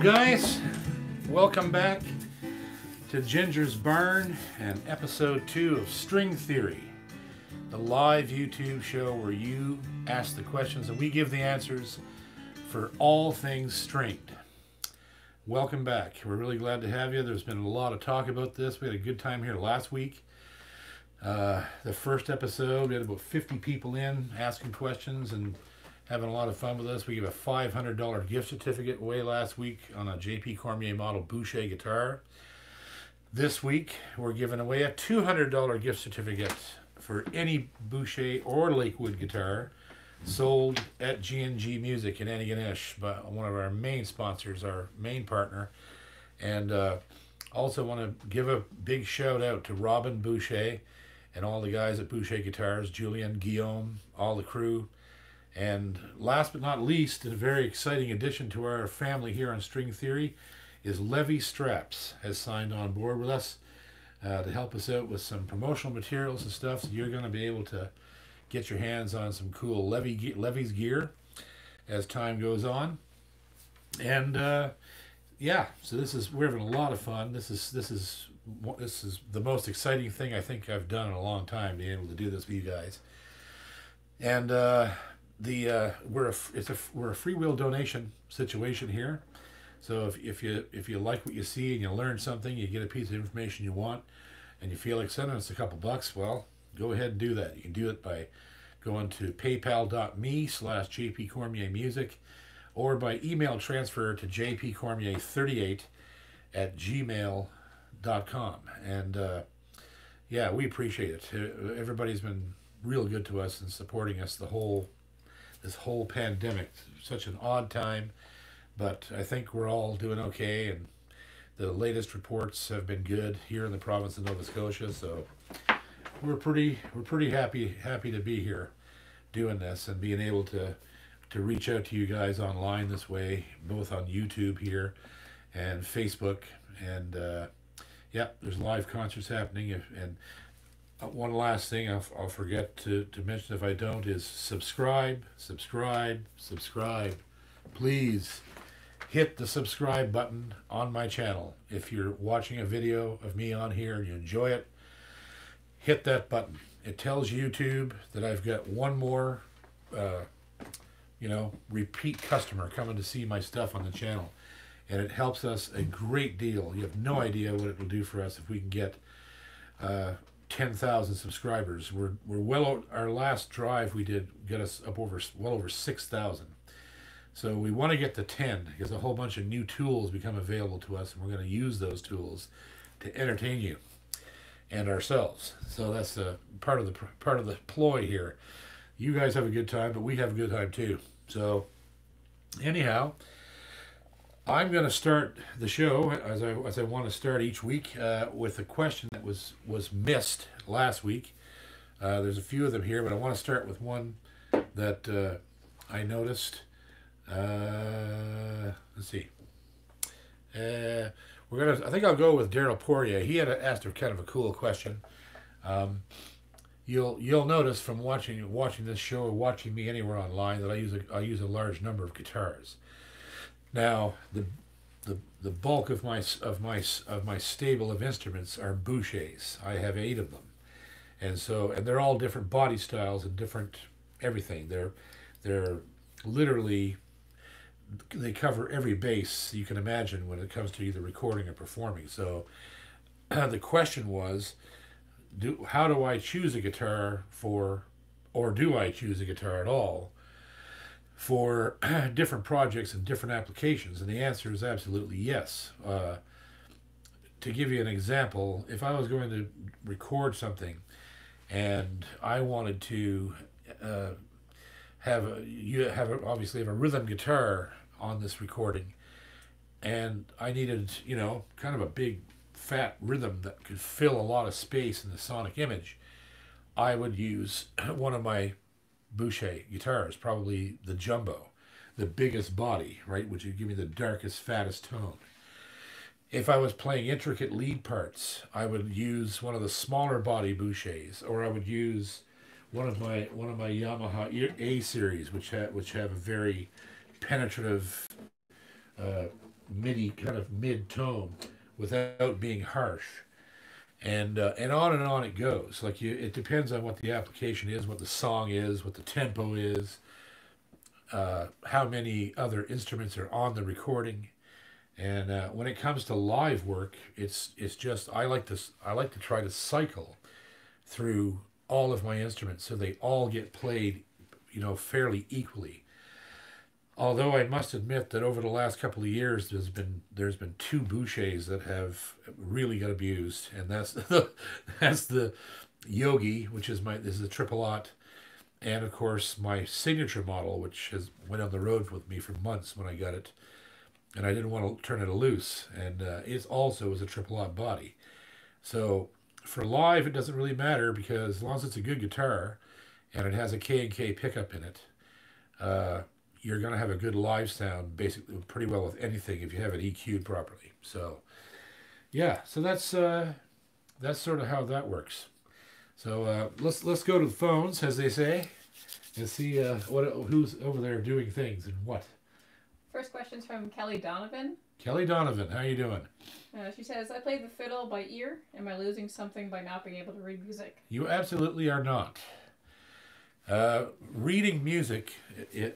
Hello guys, welcome back to Ginger's Burn and episode 2 of String Theory, the live YouTube show where you ask the questions and we give the answers for all things stringed. Welcome back. We're really glad to have you. There's been a lot of talk about this. We had a good time here last week. The first episode, we had about 50 people in asking questions and having a lot of fun with us. We gave a $500 gift certificate away last week on a JP Cormier model Boucher guitar. This week, we're giving away a $200 gift certificate for any Boucher or Lakewood guitar sold at G&G Music in Antigonish by one of our main sponsors, our main partner. And also want to give a big shout out to Robin Boucher and all the guys at Boucher Guitars, Julian, Guillaume, all the crew. And last but not least, a very exciting addition to our family here on String Theory is Levy Straps has signed on board with us to help us out with some promotional materials and stuff. So you're going to be able to get your hands on some cool Levy's gear as time goes on. And yeah, so we're having a lot of fun. This is the most exciting thing I think I've done in a long time, being able to do this with you guys. And we're a free will donation situation here, so if you like what you see and you learn something, you get a piece of information you want, and you feel like sending us a couple bucks, well, go ahead and do that. You can do it by going to paypal.me/jpcormiermusic or by email transfer to jpcormier38@gmail.com. and yeah, we appreciate it. Everybody's been real good to us and supporting us this whole pandemic. Such an odd time, but I think we're all doing okay, and the latest reports have been good here in the province of Nova Scotia, so we're pretty happy to be here doing this and being able to reach out to you guys online this way, both on YouTube here and Facebook. And yeah, there's live concerts happening. And one last thing I'll forget to mention if I don't is subscribe. Please hit the subscribe button on my channel. If you're watching a video of me on here and you enjoy it, hit that button. It tells YouTube that I've got one more repeat customer coming to see my stuff on the channel, and it helps us a great deal. You have no idea what it will do for us if we can get 10,000 subscribers. We're well out. Our last drive we did get us up over well over 6,000. So we want to get to 10 because a whole bunch of new tools become available to us, and we're going to use those tools to entertain you and ourselves. So that's part of the ploy here. You guys have a good time, but we have a good time too. So anyhow, I'm going to start the show as I want to start each week with a question that was missed last week. There's a few of them here, but I want to start with one that I noticed. Let's see. I think I'll go with Daryl Poirier. He had asked a kind of a cool question. You'll notice from watching this show or watching me anywhere online that I use a large number of guitars. Now, the bulk of my stable of instruments are Bouchers. I have 8 of them, and they're all different body styles and different everything. They're literally, they cover every base you can imagine when it comes to either recording or performing. So, the question was, do I choose a guitar at all for different projects and different applications? And the answer is absolutely yes. To give you an example, if I was going to record something and I wanted to obviously have a rhythm guitar on this recording, and I needed kind of a big fat rhythm that could fill a lot of space in the sonic image, I would use one of my Boucher guitars, probably the jumbo, the biggest body, right, which would give me the darkest, fattest tone. If I was playing intricate lead parts, I would use one of the smaller body Bouchers, or I would use one of my Yamaha A series, which have a very penetrative MIDI, kind of mid-tone, without being harsh. And on it goes. Like you, it depends on what the application is, what the song is, what the tempo is, how many other instruments are on the recording. And when it comes to live work, it's just I like to try to cycle through all of my instruments so they all get played, you know, fairly equally. Although I must admit that over the last couple of years, there's been two Bouchers that have really got abused, and that's the Yogi, which is this is a triple aught, and of course my signature model, which has went on the road with me for months when I got it, and I didn't want to turn it loose, and it also is a triple aught body. So for live, it doesn't really matter, because as long as it's a good guitar, and it has a K and K pickup in it. You're going to have a good live sound basically pretty well with anything if you have it EQ'd properly. So, yeah. So that's sort of how that works. So let's go to the phones, as they say, and see who's over there doing things and what. First question's from Kelly Donovan. Kelly Donovan, how you doing? She says, I play the fiddle by ear. Am I losing something by not being able to read music? You absolutely are not. Reading music,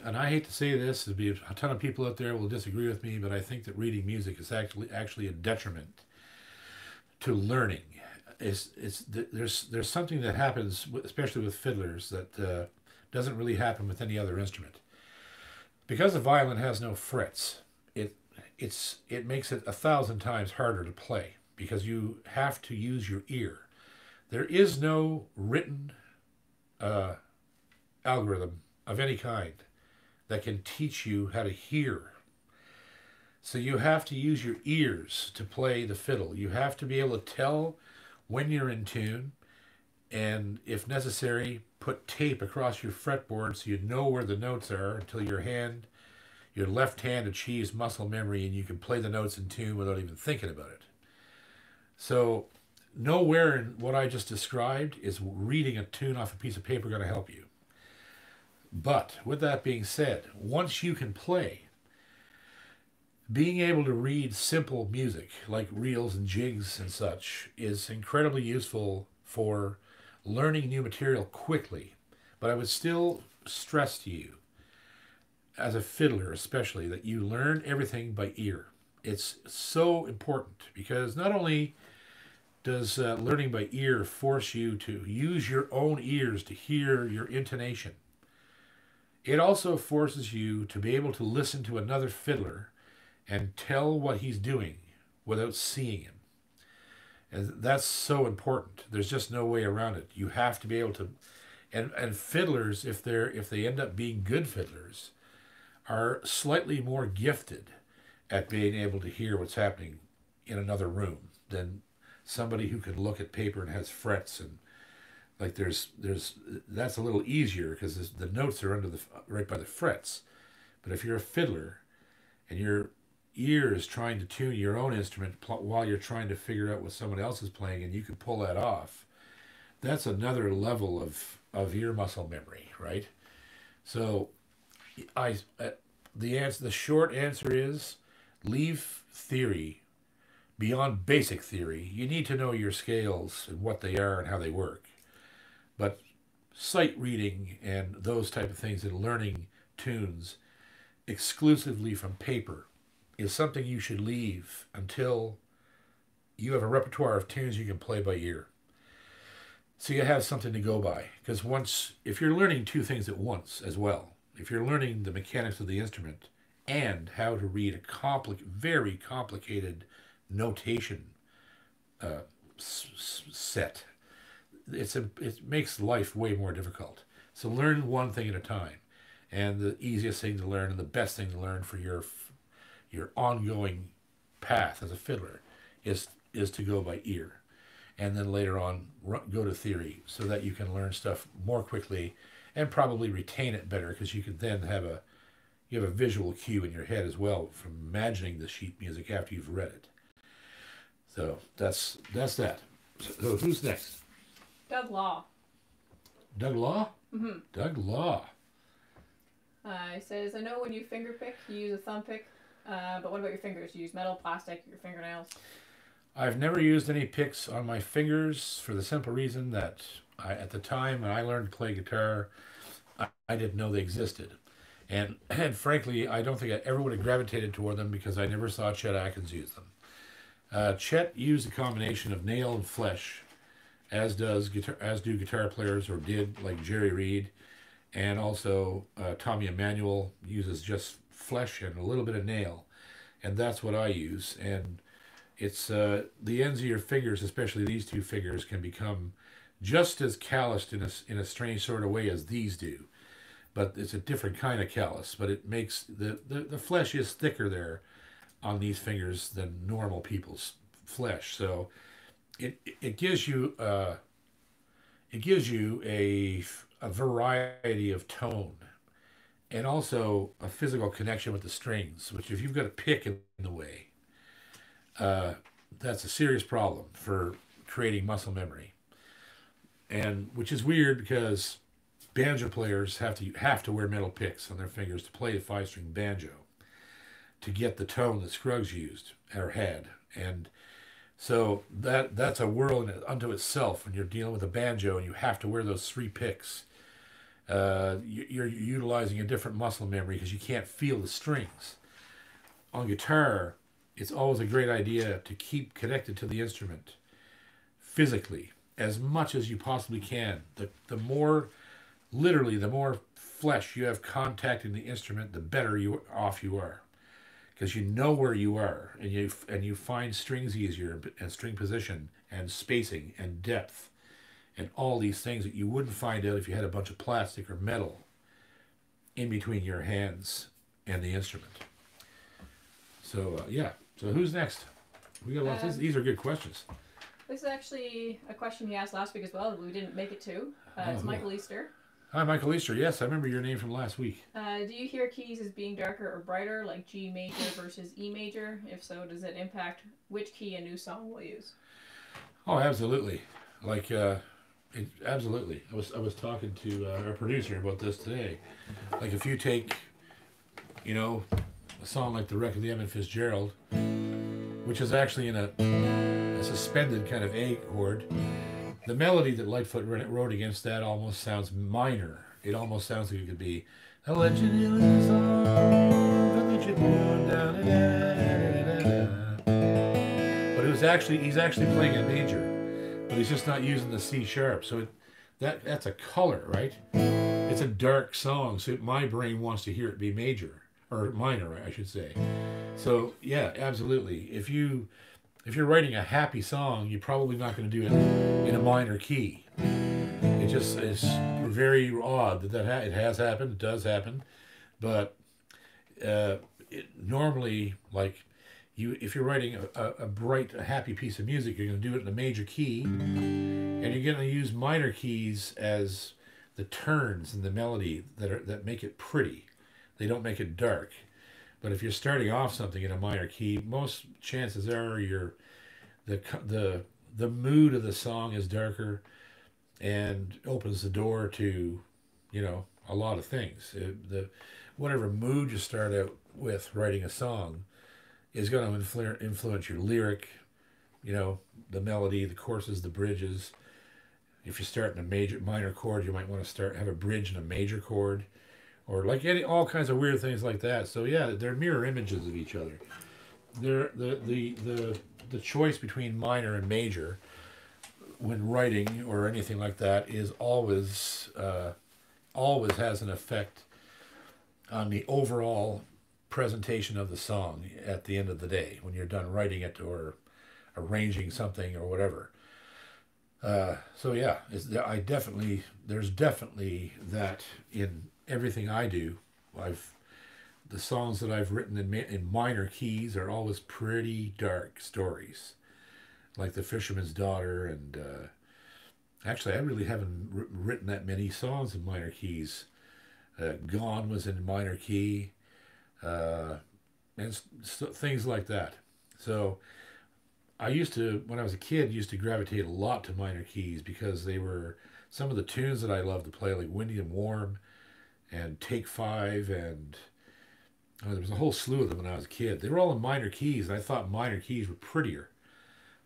and I hate to say this, there'll be a ton of people out there will disagree with me, but I think that reading music is actually a detriment to learning. There's something that happens, especially with fiddlers, that doesn't really happen with any other instrument. Because the violin has no frets, it makes it 1,000 times harder to play, because you have to use your ear. There is no written algorithm of any kind that can teach you how to hear. So you have to use your ears to play the fiddle. You have to be able to tell when you're in tune, and if necessary, put tape across your fretboard so you know where the notes are until your left hand achieves muscle memory and you can play the notes in tune without even thinking about it. So nowhere in what I just described is reading a tune off a piece of paper going to help you. But with that being said, once you can play, being able to read simple music like reels and jigs and such is incredibly useful for learning new material quickly. But I would still stress to you, as a fiddler especially, that you learn everything by ear. It's so important, because not only does learning by ear force you to use your own ears to hear your intonation, it also forces you to be able to listen to another fiddler and tell what he's doing without seeing him. And that's so important. There's just no way around it. You have to be able to, and fiddlers, if they end up being good fiddlers, are slightly more gifted at being able to hear what's happening in another room than somebody who can look at paper and has frets and like that's a little easier, because the notes are right by the frets. But if you're a fiddler and your ear is trying to tune your own instrument while you're trying to figure out what someone else is playing, and you can pull that off, that's another level of ear muscle memory, right? So the short answer is, leave theory beyond basic theory. You need to know your scales and what they are and how they work. But sight reading and those type of things and learning tunes exclusively from paper is something you should leave until you have a repertoire of tunes you can play by ear. So you have something to go by. Because if you're learning two things at once as well, if you're learning the mechanics of the instrument and how to read a very complicated notation set, it makes life way more difficult. So learn one thing at a time, and the easiest thing to learn and the best thing to learn for your ongoing path as a fiddler is to go by ear, and then later on go to theory so that you can learn stuff more quickly and probably retain it better, because you can then have a visual cue in your head as well from imagining the sheet music after you've read it. So that's that. So who's next? Doug Law. Doug Law? Mm-hmm. Doug Law. He says, I know when you finger pick, you use a thumb pick. But what about your fingers? Do you use metal, plastic, your fingernails? I've never used any picks on my fingers for the simple reason that at the time when I learned to play guitar, I didn't know they existed. And frankly, I don't think I ever would have gravitated toward them because I never saw Chet Atkins use them. Chet used a combination of nail and flesh, as do guitar players, or did, like Jerry Reed, and also Tommy Emmanuel uses just flesh and a little bit of nail, and that's what I use. And it's the ends of your fingers, especially these two fingers, can become just as calloused in a strange sort of way as these do. But it's a different kind of callus, but it makes the flesh is thicker there on these fingers than normal people's flesh. So it gives you a variety of tone, and also a physical connection with the strings, which if you've got a pick in the way, that's a serious problem for creating muscle memory. And which is weird because banjo players have to wear metal picks on their fingers to play a 5-string banjo to get the tone that Scruggs used or had. And so that's a world unto itself when you're dealing with a banjo and you have to wear those 3 picks. You're utilizing a different muscle memory because you can't feel the strings. On guitar, it's always a great idea to keep connected to the instrument physically as much as you possibly can. The more... Literally, the more flesh you have contacting the instrument, the better off you are, because you know where you are, and you find strings easier, and string position, and spacing, and depth, and all these things that you wouldn't find out if you had a bunch of plastic or metal in between your hands and the instrument. So yeah. So who's next? We got lots. These are good questions. This is actually a question he asked last week as well that we didn't make it to. It's Michael Easter. Hi, Michael Easter. Yes, I remember your name from last week. Do you hear keys as being darker or brighter, like G major versus E major? If so, does it impact which key a new song will use? Oh, absolutely. Like, absolutely. I was talking to our producer about this today. Like, if you take, you know, a song like the Wreck of the Edmund Fitzgerald, which is actually in a suspended kind of A chord. The melody that Lightfoot wrote against that almost sounds minor. It almost sounds like it could be, I'll let you do this song, I'll let you burn down, but it was actually, he's actually playing a major, but he's just not using the C sharp. So that's a color, right? It's a dark song, so my brain wants to hear it be major, or minor, I should say. So yeah, absolutely. If you're writing a happy song, you're probably not going to do it in a minor key. It just is very odd that it has happened. It does happen, but normally, like if you're writing a bright, happy piece of music, you're going to do it in a major key, and you're going to use minor keys as the turns in the melody that make it pretty. They don't make it dark. But if you're starting off something in a minor key, most chances are the mood of the song is darker, and opens the door to, you know, a lot of things. Whatever mood you start out with writing a song is going to influence your lyric, you know, the melody, the courses, the bridges. If you start in a minor chord, you might want to have a bridge in a major chord. Or like all kinds of weird things like that. So yeah, they're mirror images of each other. The choice between minor and major when writing or anything like that is always has an effect on the overall presentation of the song at the end of the day when you're done writing it or arranging something or whatever. So yeah, there's definitely that in everything I do. The songs that I've written in minor keys are always pretty dark stories, like the Fisherman's Daughter, and actually I really haven't written that many songs in minor keys. Gone was in minor key, and things like that. So I used to, when I was a kid, used to gravitate a lot to minor keys because they were some of the tunes that I loved to play, like Windy and Warm, and Take Five, and There was a whole slew of them when I was a kid. They were all in minor keys, and I thought minor keys were prettier.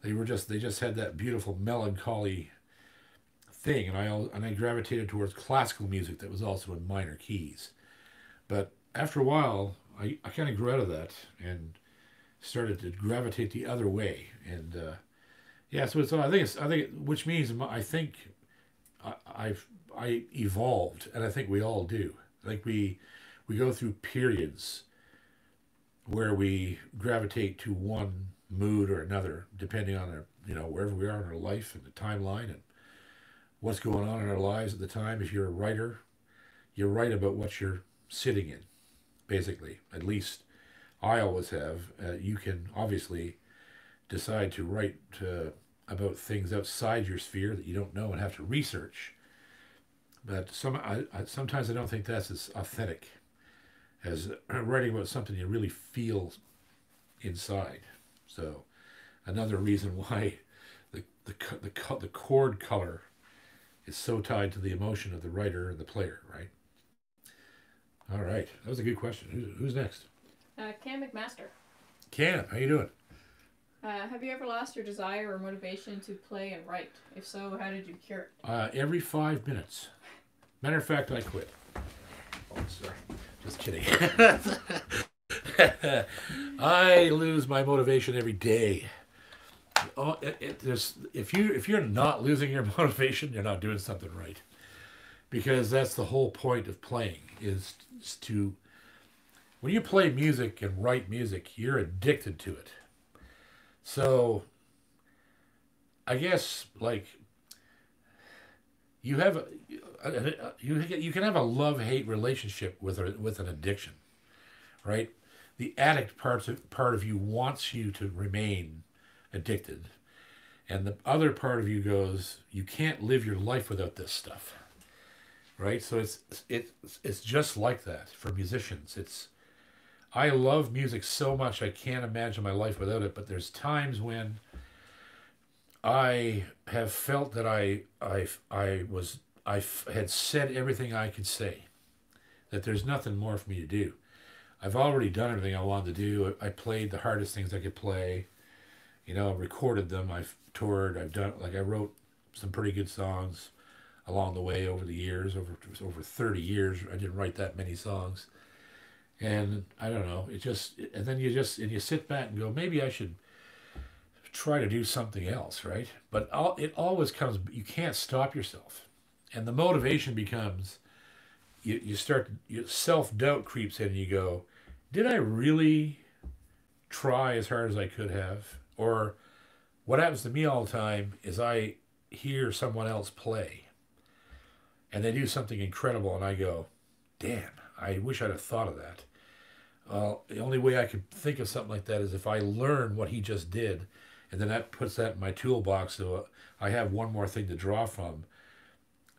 They were just, they just had that beautiful melancholy thing, and I gravitated towards classical music that was also in minor keys. But after a while, I kind of grew out of that and started to gravitate the other way. And yeah, so it's, which means I think I evolved, and I think we all do. I think we go through periods where we gravitate to one mood or another, depending on our, wherever we are in our life and the timeline and what's going on in our lives at the time. If you're a writer, you write about what you're sitting in, basically. At least I always have. You can obviously decide to write about things outside your sphere that you don't know and have to research. But sometimes I don't think that's as authentic as writing about something you really feel inside. So another reason why the chord color is so tied to the emotion of the writer and the player, right? All right, that was a good question. Who's next? Cam McMaster. Cam, how you doing? Have you ever lost your desire or motivation to play and write? If so, how did you cure it? Every 5 minutes. Matter of fact, I quit. Oh, sorry. Just kidding. I lose my motivation every day. Oh, if you're not losing your motivation, you're not doing something right. Because that's the whole point of playing, is to... When you play music and write music, you're addicted to it. So, I guess, like, you have you can have a love-hate relationship with an addiction, right? The addict part of you wants you to remain addicted, and the other part of you goes, you can't live your life without this stuff, right? So it's just like that for musicians. I love music so much I can't imagine my life without it, but there's times when I have felt that I had said everything I could say, that there's nothing more for me to do. I've already done everything I wanted to do. I played the hardest things I could play, recorded them, I've toured, I've done, I wrote some pretty good songs along the way over the years, over 30 years, I didn't write that many songs. And I don't know, and then you sit back and go, maybe I should try to do something else, right? But it always comes, you can't stop yourself. And the motivation becomes, your self-doubt creeps in and you go, did I really try as hard as I could have? Or what happens to me all the time is I hear someone else play and they do something incredible and I go, damn. I wish I'd have thought of that. The only way I could think of something like that is if I learn what he just did, and then that puts that in my toolbox so I have one more thing to draw from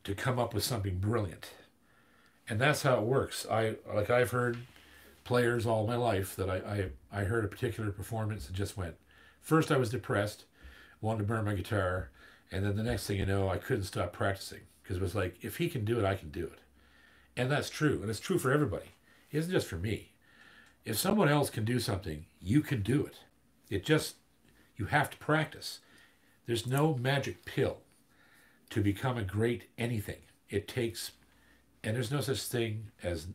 to come up with something brilliant. And that's how it works. I've heard players all my life that I heard a particular performance and just went, first I was depressed, wanted to burn my guitar, and then the next thing you know, I couldn't stop practicing because it was like, if he can do it, I can do it. And that's true. And it's true for everybody. It isn't just for me. If someone else can do something, you can do it. It just, you have to practice. There's no magic pill to become a great anything. It takes, and there's no such thing as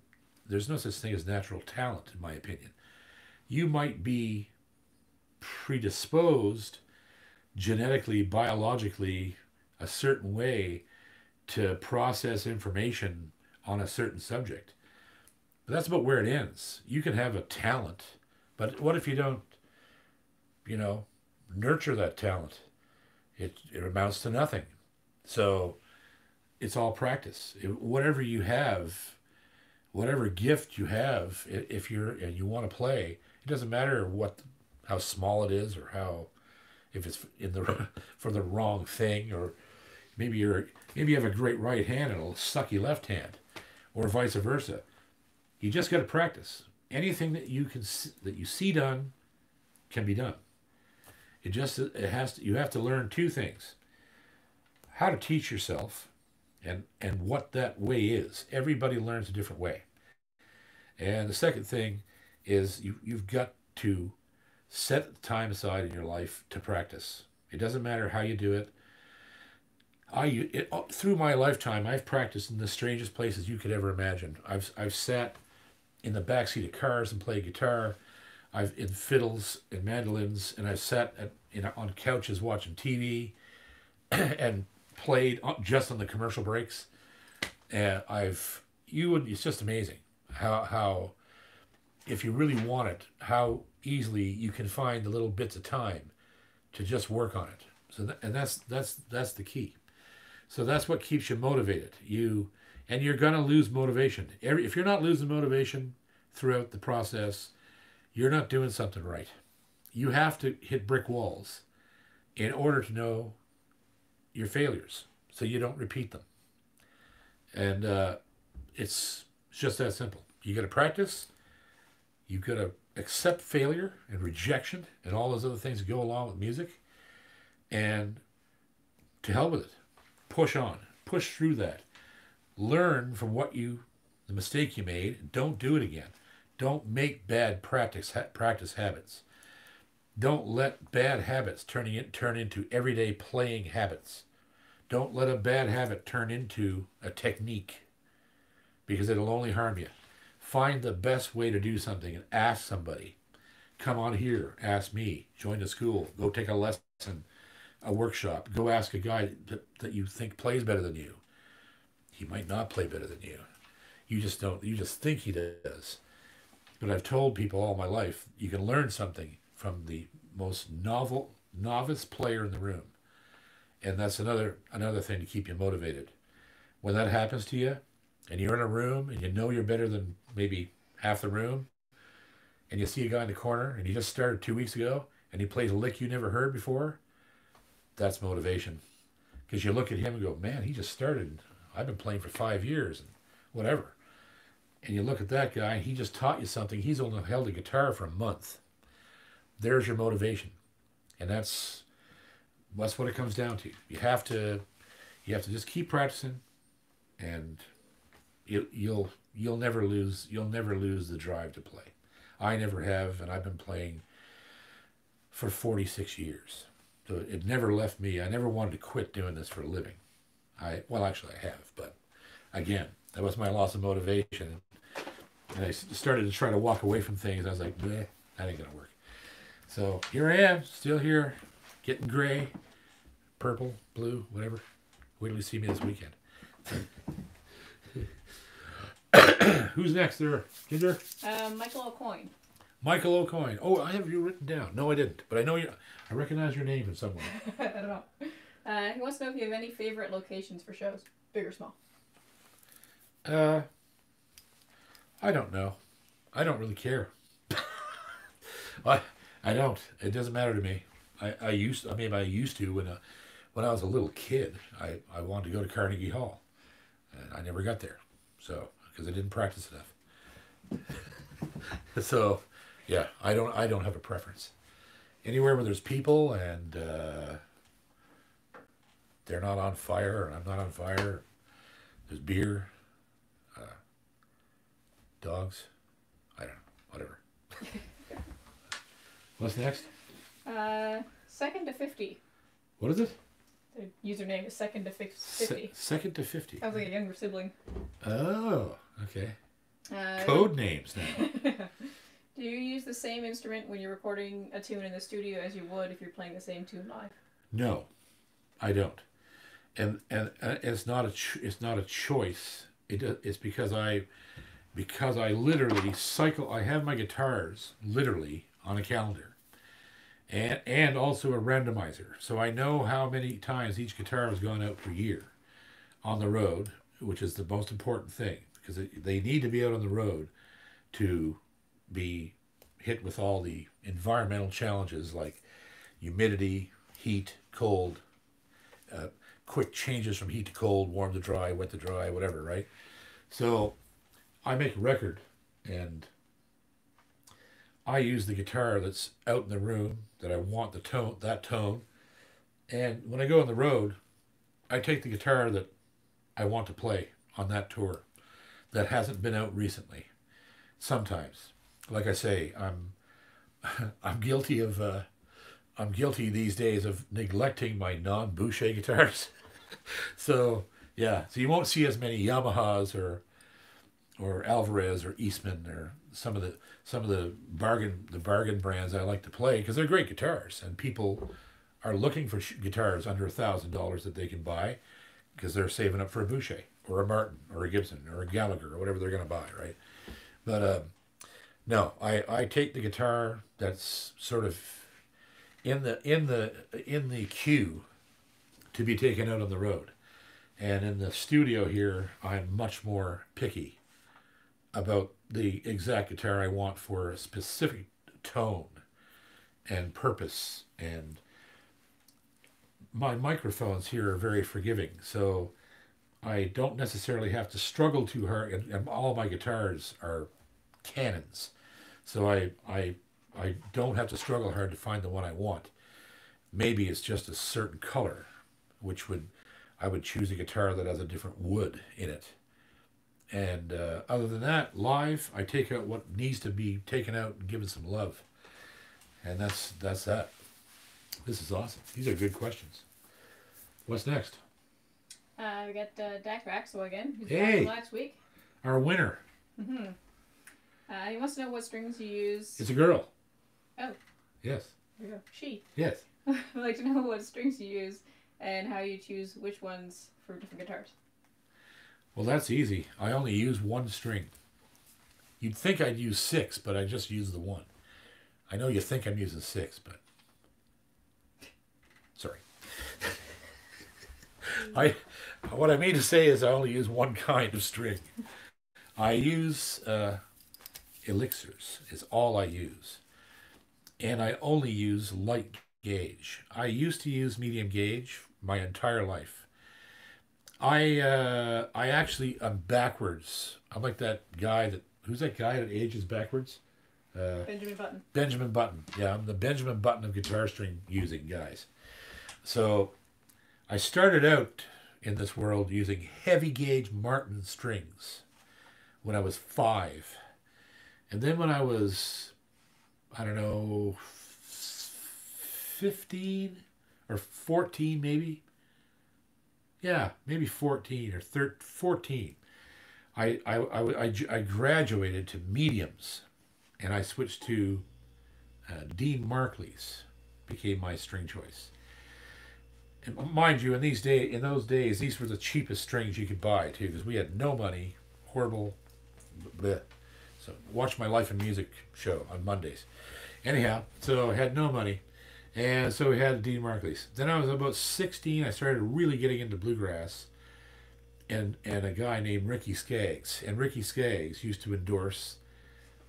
natural talent, in my opinion. You might be predisposed genetically, biologically, a certain way to process information on a certain subject. But that's about where it ends. You can have a talent, but what if you don't, nurture that talent? It amounts to nothing. So it's all practice. Whatever you have, whatever gift you have, and you want to play, it doesn't matter how small it is or if it's for the wrong thing, or maybe you have a great right hand and it'll suck your left hand, or vice versa. You just got to practice. Anything that you see done can be done. You have to learn two things: how to teach yourself, and what that way is. Everybody learns a different way. And the second thing is you've got to set time aside in your life to practice. It doesn't matter how you do it. Through my lifetime, I've practiced in the strangest places you could ever imagine. I've sat in the backseat of cars and played guitar. I've in fiddles and mandolins, and I've sat on couches watching TV and played just on the commercial breaks. And it's just amazing how if you really want it, how easily you can find the little bits of time to just work on it. So that's the key. So that's what keeps you motivated. You're going to lose motivation. If you're not losing motivation throughout the process, you're not doing something right. You have to hit brick walls in order to know your failures so you don't repeat them. And it's just that simple. You got to practice. You've got to accept failure and rejection and all those other things that go along with music. And to hell with it. Push on. Push through that. Learn from the mistake you made. Don't do it again. Don't make bad practice habits. Don't let bad habits turn into everyday playing habits. Don't let a bad habit turn into a technique, because it'll only harm you. Find the best way to do something and ask somebody. Come on here. Ask me. Join a school. Go take a lesson. A workshop. Go ask a guy that you think plays better than you. He might not play better than you. You just think he does. But I've told people all my life, you can learn something from the most novice player in the room. And that's another thing to keep you motivated. When that happens to you, and you're in a room, and you know you're better than maybe half the room, and you see a guy in the corner, and he just started 2 weeks ago, and he plays a lick you never heard before, that's motivation. Because you look at him and go, man, he just started. I've been playing for 5 years and whatever. And you look at that guy and he just taught you something. He's only held a guitar for a month. There's your motivation. And that's what it comes down to. You have to just keep practicing, and you'll never lose the drive to play. I never have, and I've been playing for 46 years. So it never left me. I never wanted to quit doing this for a living. Well, actually I have, but again, that was my loss of motivation. And I started to try to walk away from things. I was like, bleh, that ain't going to work. So here I am, still here, getting gray, purple, blue, whatever. Wait till you see me this weekend. Who's next there, Ginger? Michael O'Coin. Michael O'Coin. Oh, I have you written down. No, I didn't. But I know I recognize your name from somewhere. I don't know. He wants to know if you have any favorite locations for shows, big or small. I don't know. I don't really care. I don't. It doesn't matter to me. I used to when I was a little kid. I wanted to go to Carnegie Hall, and I never got there. So because I didn't practice enough. So. Yeah, I don't have a preference. Anywhere where there's people and they're not on fire and I'm not on fire, there's beer, dogs, I don't know, whatever. What's next? Second to 50. What is it? Their username is Second to 50. Second to 50. Sounds like a younger sibling. Oh, okay. Code names now. Do you use the same instrument when you're recording a tune in the studio as you would if you're playing the same tune live? No, I don't, and it's not a choice. It's because I literally cycle. I have my guitars literally on a calendar, and also a randomizer, so I know how many times each guitar has gone out per year, on the road, which is the most important thing because they need to be out on the road, to be hit with all the environmental challenges like humidity, heat, cold, quick changes from heat to cold, warm to dry, wet to dry, whatever, right? So I make a record and I use the guitar that's out in the room that I want that tone. And when I go on the road, I take the guitar that I want to play on that tour that hasn't been out recently sometimes. like I say, I'm guilty of I'm guilty these days of neglecting my non-Boucher guitars. So yeah, so you won't see as many Yamahas or Alvarez or Eastman or some of the bargain brands I like to play, because they're great guitars and people are looking for guitars under $1,000 that they can buy because they're saving up for a Boucher or a Martin or a Gibson or a Gallagher or whatever they're going to buy, right? But no, I take the guitar that's sort of in the queue to be taken out on the road. And in the studio here, I'm much more picky about the exact guitar I want for a specific tone and purpose. And my microphones here are very forgiving, so I don't necessarily have to struggle too hard, and all my guitars are cannons, so I don't have to struggle hard to find the one I want. Maybe it's just a certain color, which would, I would choose a guitar that has a different wood in it. And other than that, live, I take out what needs to be taken out and given some love. And that's that. This is awesome. These are good questions. What's next? We got Dak Raxel again. He's back last week. Our winner. Mm-hmm. He wants to know what strings you use. It's a girl. Oh. Yes. There you go. She. Yes. I'd like to know what strings you use and how you choose which ones for different guitars. Well, that's easy. I only use one string. You'd think I'd use six, but I just use the one. I know you think I'm using six, but... Sorry. What I mean to say is I only use one kind of string. I use elixirs is all I use. And I only use light gauge. I used to use medium gauge my entire life. I actually, I'm backwards. I'm like that guy that, who's that guy that ages backwards? Benjamin Button. Benjamin Button. Yeah, I'm the Benjamin Button of guitar string using guys. So I started out in this world using heavy gauge Martin strings when I was 5. And then when I was, I don't know, 15 or 14 maybe, yeah, maybe 14 or 14. I graduated to mediums, and I switched to Dean Markley's, became my string choice. And mind you, in those days, these were the cheapest strings you could buy too, because we had no money, horrible, bleh. So watch my Life and Music show on Mondays. Anyhow, so I had no money. And so we had Dean Markley's. Then I was about 16. I started really getting into bluegrass, and a guy named Ricky Skaggs. And Ricky Skaggs used to endorse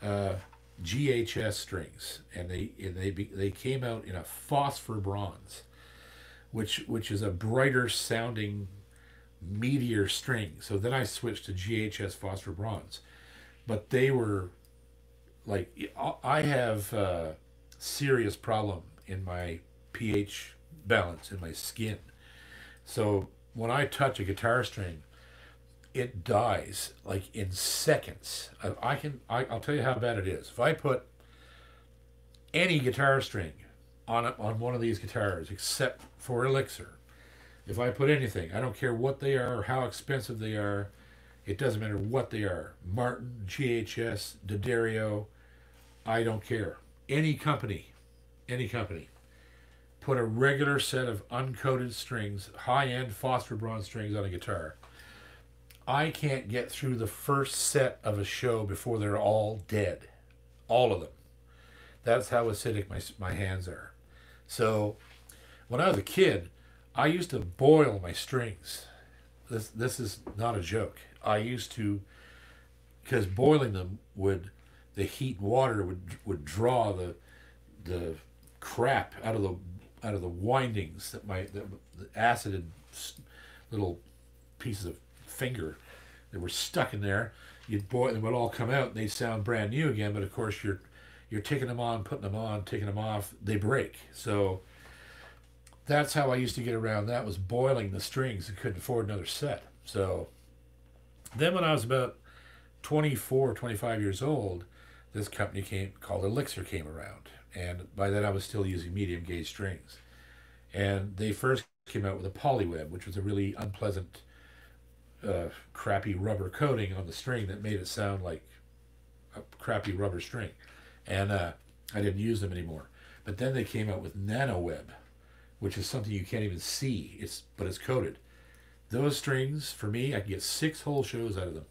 GHS strings, and they came out in a phosphor bronze, which is a brighter sounding, meatier string. So then I switched to GHS phosphor bronze, but they were, like, I have a serious problem in my pH balance in my skin, so when I touch a guitar string it dies like in seconds. I'll tell you how bad it is. If I put any guitar string on one of these guitars except for Elixir, if I put anything, I don't care what they are or how expensive they are, it doesn't matter what they are, Martin, GHS, D'Addario, I don't care, any company, put a regular set of uncoated strings, high-end phosphor bronze strings on a guitar, I can't get through the first set of a show before they're all dead, all of them. That's how acidic my hands are. So when I was a kid, I used to boil my strings. This is not a joke. I used to, because boiling them would, the heat water would draw the crap out of the windings that the acid little pieces of finger that were stuck in there. You'd boil them, would all come out, and they'd sound brand new again. But of course, you're taking them on, putting them on, taking them off. They break. So that's how I used to get around that, was boiling the strings. I couldn't afford another set. So then when I was about 24, 25 years old, this company called Elixir came around. And by then I was still using medium gauge strings. And they first came out with a polyweb, which was a really unpleasant, crappy rubber coating on the string that made it sound like a crappy rubber string. And I didn't use them anymore. But then they came out with nanoweb, which is something you can't even see, but it's coated. Those strings, for me, I can get 6 whole shows out of them.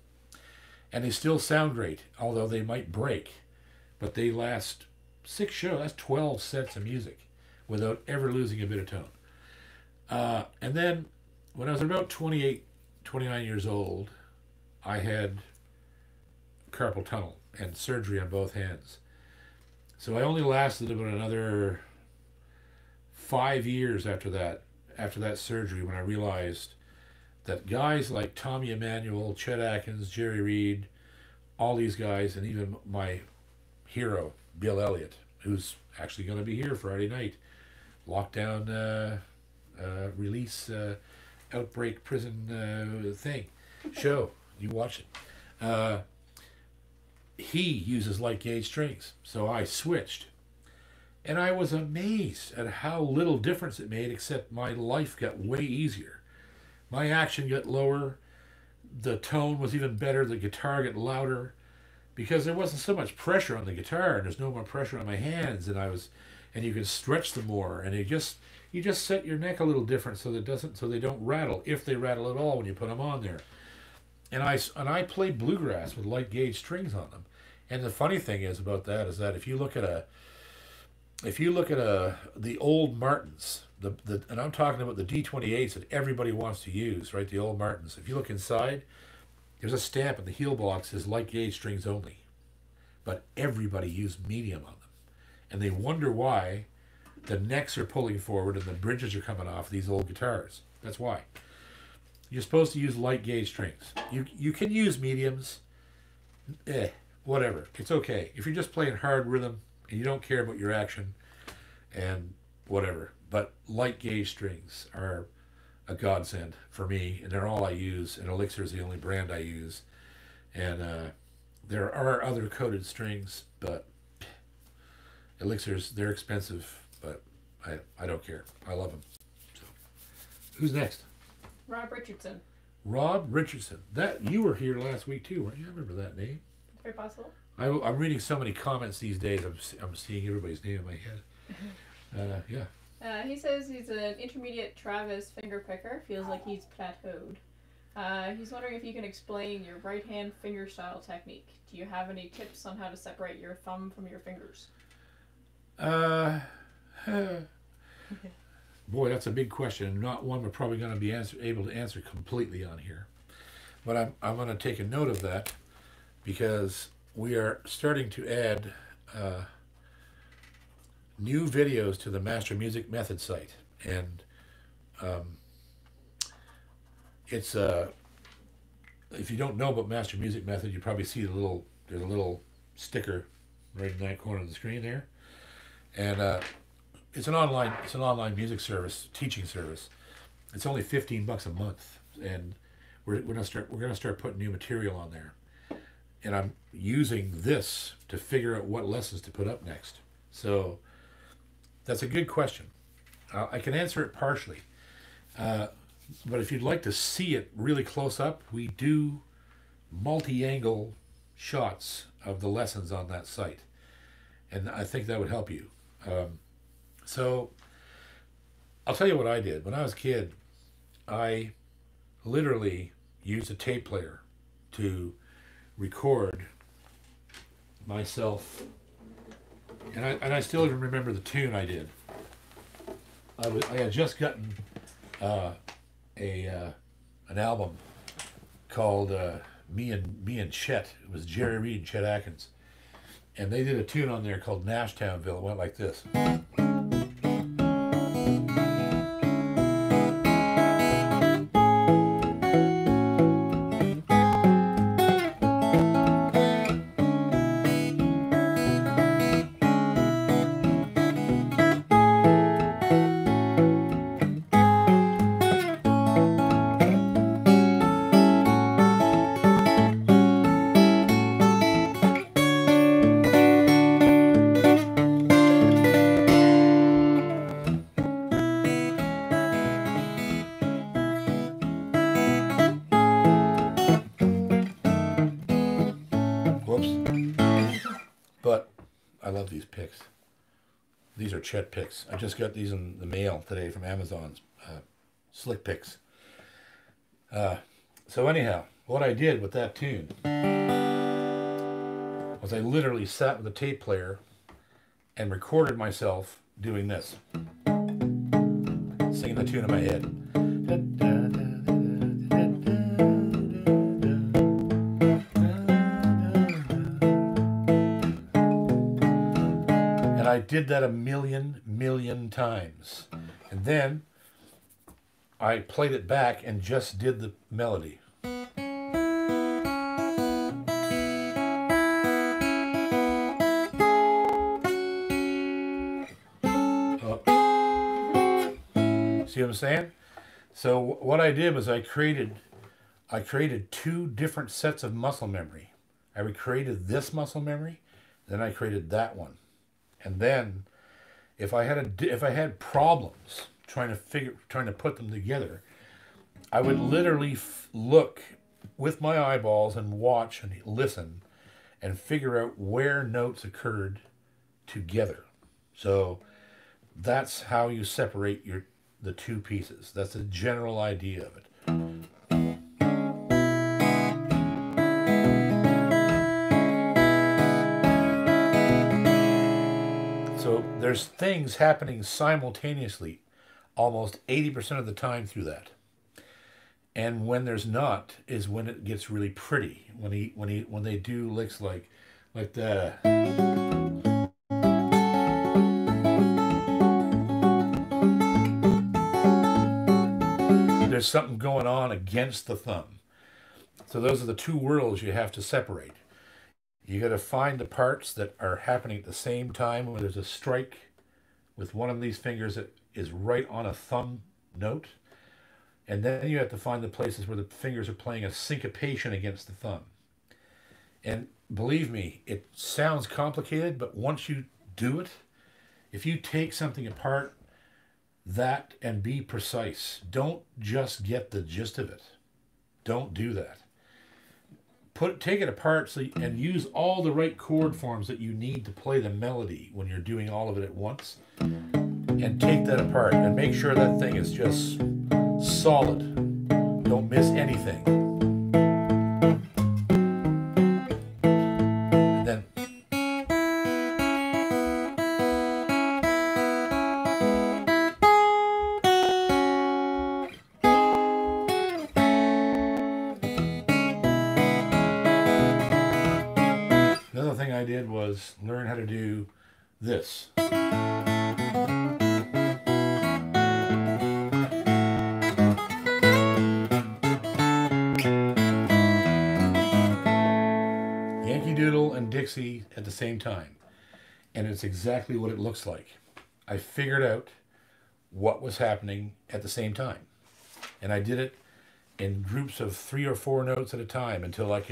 And they still sound great, although they might break. But they last 6 shows. That's 12 sets of music without ever losing a bit of tone. And then when I was about 28, 29 years old, I had carpal tunnel and surgery on both hands. So I only lasted about another 5 years after that surgery, when I realized that guys like Tommy Emmanuel, Chet Atkins, Jerry Reed, all these guys, and even my hero, Bill Elliott, who's actually going to be here Friday night, lockdown release outbreak prison thing, show, you watch it. He uses light gauge strings, so I switched. And I was amazed at how little difference it made, except my life got way easier. My action got lower, the tone was even better, the guitar got louder, because there wasn't so much pressure on the guitar, and there's no more pressure on my hands, and you can stretch them more, and you just set your neck a little different so that they don't rattle, if they rattle at all when you put them on there. And I play bluegrass with light gauge strings on them. And the funny thing is about that is that if you look at the old Martins, and I'm talking about the D28s that everybody wants to use, right? The old Martins. If you look inside, there's a stamp in the heel box that says light gauge strings only. But everybody used medium on them. And they wonder why the necks are pulling forward and the bridges are coming off these old guitars. That's why. You're supposed to use light gauge strings. You can use mediums. Whatever. It's okay. If you're just playing hard rhythm, and you don't care about your action and whatever, but light gauge strings are a godsend for me, and they're all I use, and Elixir is the only brand I use. And there are other coated strings, but Elixirs, they're expensive, but I don't care. I love them. So who's next? Rob Richardson. Rob Richardson. That you were here last week too, weren't you? I remember that name. Very possible. I'm reading so many comments these days, I'm seeing everybody's name in my head. Yeah. He says he's an intermediate Travis finger picker, feels like he's plateaued. He's wondering if you can explain your right hand finger style technique. Do you have any tips on how to separate your thumb from your fingers? Boy, that's a big question. Not one we're probably going to be able to answer completely on here. But I'm going to take a note of that, because we are starting to add new videos to the Master Music Method site, and it's if you don't know about Master Music Method, you probably see there's a little sticker right in that corner of the screen there, and it's an online music service, teaching service. It's only $15 a month, and we're gonna start putting new material on there. And I'm using this to figure out what lessons to put up next. So that's a good question. I can answer it partially. But if you'd like to see it really close up, we do multi-angle shots of the lessons on that site. And I think that would help you. So I'll tell you what I did. When I was a kid, I literally used a tape player to record myself, and I still even remember the tune I did. I had just gotten an album called Me and Chet. It was Jerry Reed and Chet Atkins, and they did a tune on there called Nashtownville. It went like this. love these picks. These are Chet picks. I just got these in the mail today from Amazon's Slick Picks. So anyhow, what I did with that tune was I literally sat with a tape player and recorded myself doing this, singing the tune in my head. I did that a million times, and then I played it back and just did the melody. Oh. See what I'm saying? So what I did was I created two different sets of muscle memory. I recreated this muscle memory, then I created that one. And then, if I had problems trying to put them together, I would literally look with my eyeballs and watch and listen, and figure out where notes occurred together. So that's how you separate the two pieces. That's the general idea of it. There's things happening simultaneously almost 80% of the time through that. And when there's not is when it gets really pretty. When they do licks like that. There's something going on against the thumb. So those are the two worlds you have to separate. You got to find the parts that are happening at the same time when there's a strike with one of these fingers that is right on a thumb note. And then you have to find the places where the fingers are playing a syncopation against the thumb. And believe me, it sounds complicated, but once you do it, if you take something apart that and be precise, don't just get the gist of it. Don't do that. Take it apart and use all the right chord forms that you need to play the melody when you're doing all of it at once. And take that apart and make sure that thing is just solid. Don't miss anything. And then... learn how to do this. Yankee Doodle and Dixie at the same time. And it's exactly what it looks like. I figured out what was happening at the same time. And I did it in groups of 3 or 4 notes at a time until it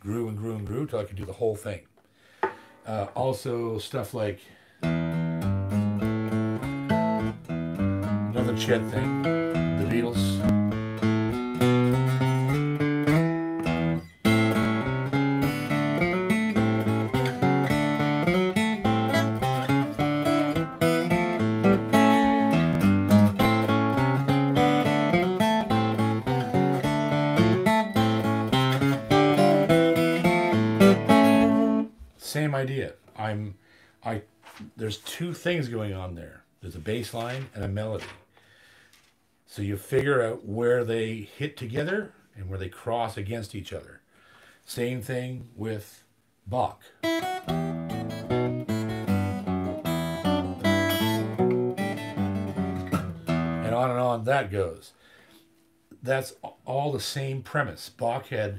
grew and grew and grew till I could do the whole thing. Also stuff like another Chet thing, the Beatles. Idea. There's two things going on there. There's a bass line and a melody. So you figure out where they hit together and where they cross against each other. Same thing with Bach. And on that goes. That's all the same premise. Bach had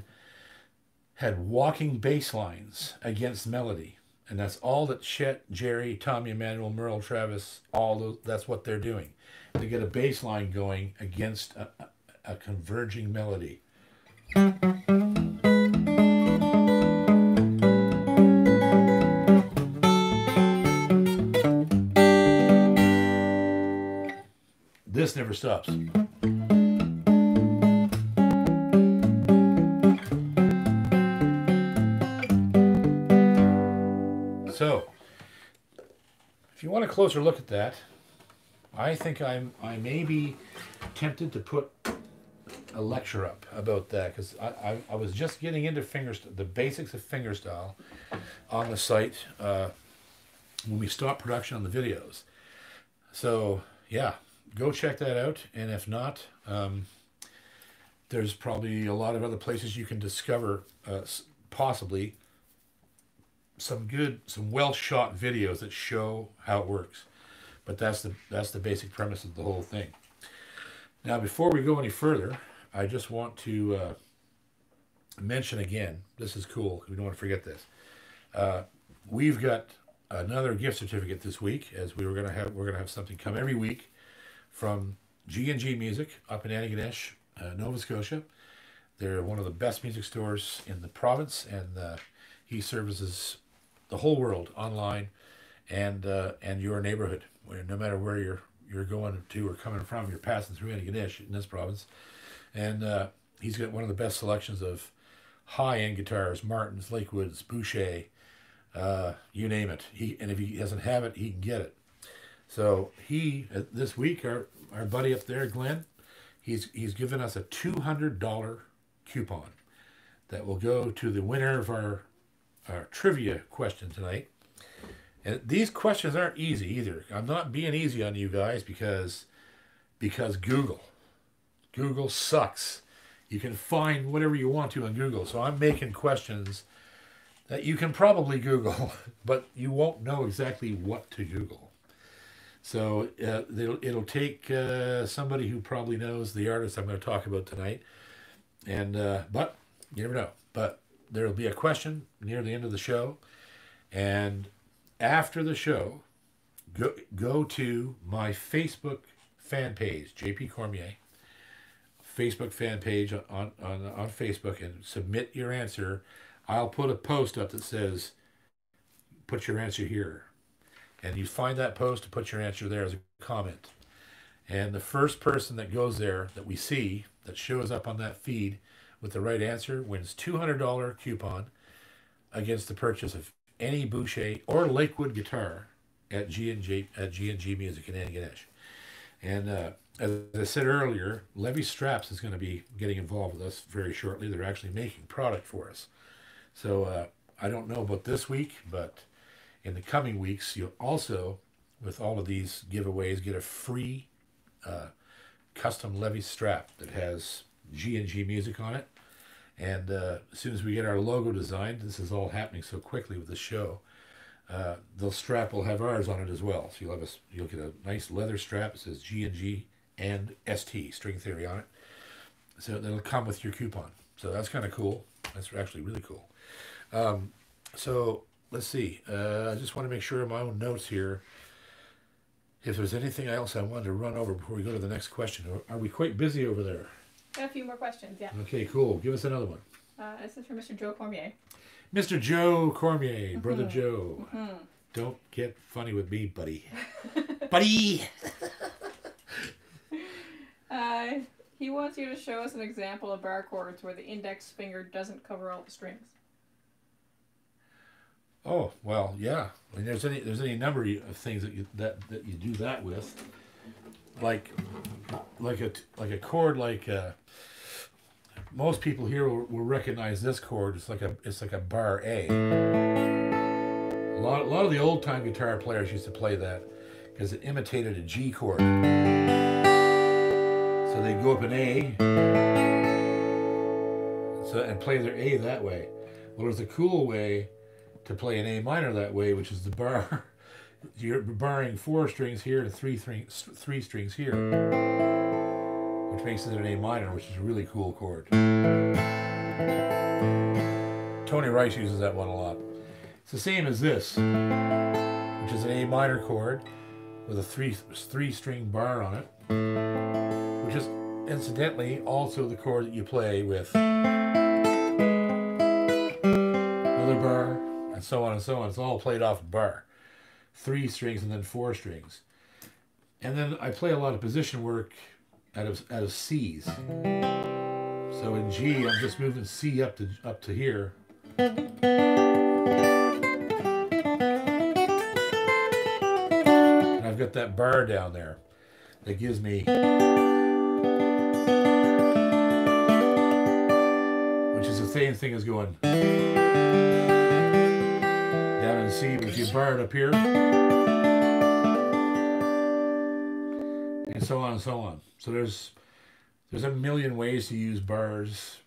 walking bass lines against melody. And that's all that Chet, Jerry, Tommy Emmanuel, Merle, Travis, all those, that's what they're doing. They get a bass line going against a converging melody. This never stops. So you want a closer look at that, I think I may be tempted to put a lecture up about that, because I was just getting into the basics of fingerstyle on the site when we stopped production on the videos. So yeah, go check that out, and if not, there's probably a lot of other places you can discover possibly some well shot videos that show how it works. But that's the basic premise of the whole thing. Now, before we go any further, I just want to mention again, this is cool, we don't want to forget this. We've got another gift certificate this week, as we're gonna have something come every week from G&G Music up in Antigonish, Nova Scotia. They're one of the best music stores in the province, and he services the whole world online and your neighborhood, where no matter where you're going to or coming from, you're passing through Antigonish in this province. And he's got one of the best selections of high-end guitars, Martins, Lakewoods, Boucher, you name it. And if he doesn't have it, he can get it. So he, this week, our buddy up there, Glenn, he's given us a $200 coupon that will go to the winner of our trivia question tonight. And these questions aren't easy either. I'm not being easy on you guys because Google sucks. You can find whatever you want to on Google. So I'm making questions that you can probably Google, but you won't know exactly what to Google. So it'll take somebody who probably knows the artist I'm going to talk about tonight. And but you never know. But there'll be a question near the end of the show, and after the show, go to my Facebook fan page, JP Cormier, Facebook fan page on Facebook, and submit your answer. I'll put a post up that says, put your answer here. And you find that post to put your answer there as a comment. And the first person that goes there that we see that shows up on that feed with the right answer wins $200 coupon against the purchase of any Boucher or Lakewood guitar at G&G Music in Antigonish. And as I said earlier, Levy Straps is going to be getting involved with us very shortly. They're actually making product for us. So I don't know about this week, but in the coming weeks, you'll also, with all of these giveaways, get a free custom Levy Strap that has G&G Music on it. And as soon as we get our logo designed, this is all happening so quickly with the show, the strap will have ours on it as well. So you'll get a nice leather strap that says G&G and ST, String Theory, on it. So that'll come with your coupon. So that's kind of cool. That's actually really cool. So let's see. I just want to make sure in my own notes here, if there's anything else I wanted to run over before we go to the next question. Are we quite busy over there? A few more questions, yeah. Okay, cool. Give us another one. This is from Mr. Joe Cormier. Mr. Joe Cormier, Brother Joe. Don't get funny with me, buddy. Buddy! He wants you to show us an example of bar chords where the index finger doesn't cover all the strings. Oh, well, yeah. I mean, there's any number of things that you do that with. Like a chord, most people here will recognize this chord. It's like a bar A. A lot of the old time guitar players used to play that because it imitated a G chord. So they'd go up an A, and play their A that way. Well, there's a cool way to play an A minor that way, which is the bar. You're barring four strings here to three strings here, which makes it an A minor, which is a really cool chord. Tony Rice uses that one a lot. It's the same as this, which is an A minor chord with a three string bar on it, which is incidentally also the chord that you play with another bar, and so on and so on. It's all played off bar. Three strings and then four strings. And then I play a lot of position work out of C's. So in G, I'm just moving C up to here. I've got that bar down there that gives me, which is the same thing as going down in C. But if you bar it up here, and so on and so on. So there's a million ways to use bars.